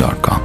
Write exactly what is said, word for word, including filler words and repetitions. gmail dot com.